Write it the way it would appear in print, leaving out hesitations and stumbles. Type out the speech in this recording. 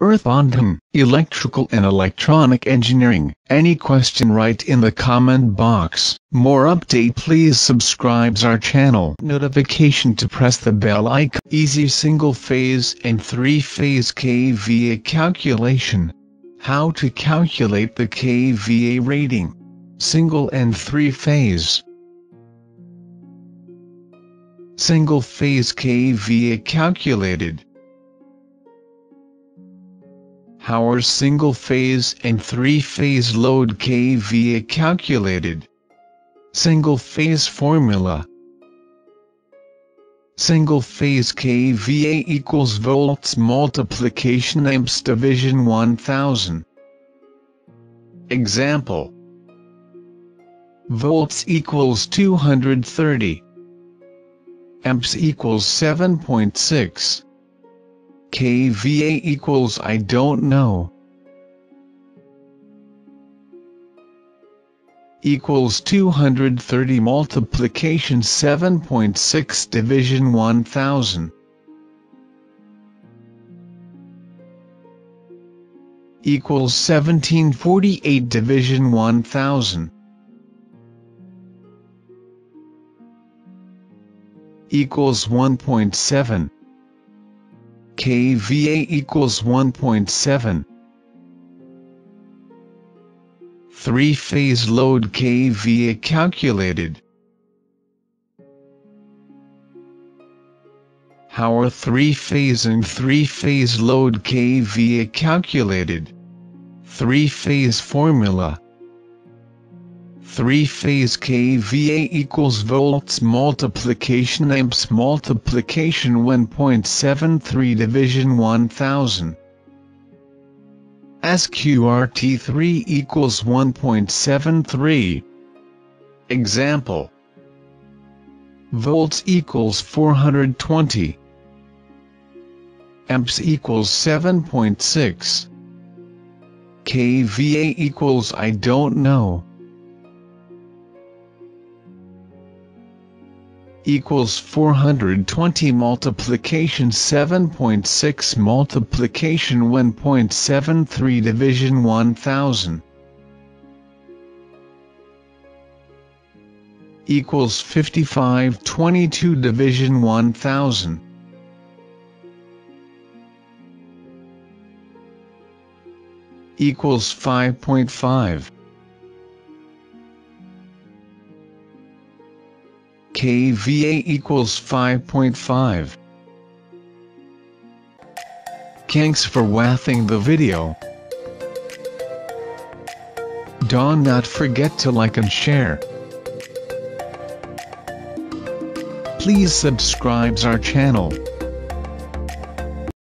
Earthbondhon, Electrical and Electronic Engineering. Any question, write in the comment box. More update, please subscribe our channel. Notification to press the bell icon. Easy single phase and three phase kVA calculation. How to calculate the kVA rating. Single and three phase. Single phase kVA calculated. How are single phase and three phase load kVA calculated? Single phase formula. Single phase kVA equals volts multiplication amps division 1000. Example. Volts equals 230. Amps equals 7.6. kVA equals I don't know. Equals 230 multiplication 7.6 division 1000. Equals 1748 division 1000. Equals 1.7. kVA equals 1.7. Three-phase load kVA calculated. How are three-phase and three-phase load kVA calculated? Three-phase formula. Three-phase kVA equals volts multiplication amps multiplication 1.73 division 1000. SQRT3 equals 1.73. Example. Volts equals 420. Amps equals 7.6. kVA equals I don't know. Equals 420 multiplication 7.6 multiplication 1.73 division 1000. Equals 5522 division 1000. Equals 5.5. kVA equals 5.5. Thanks for watching the video. Don't forget to like and share. Please subscribe our channel.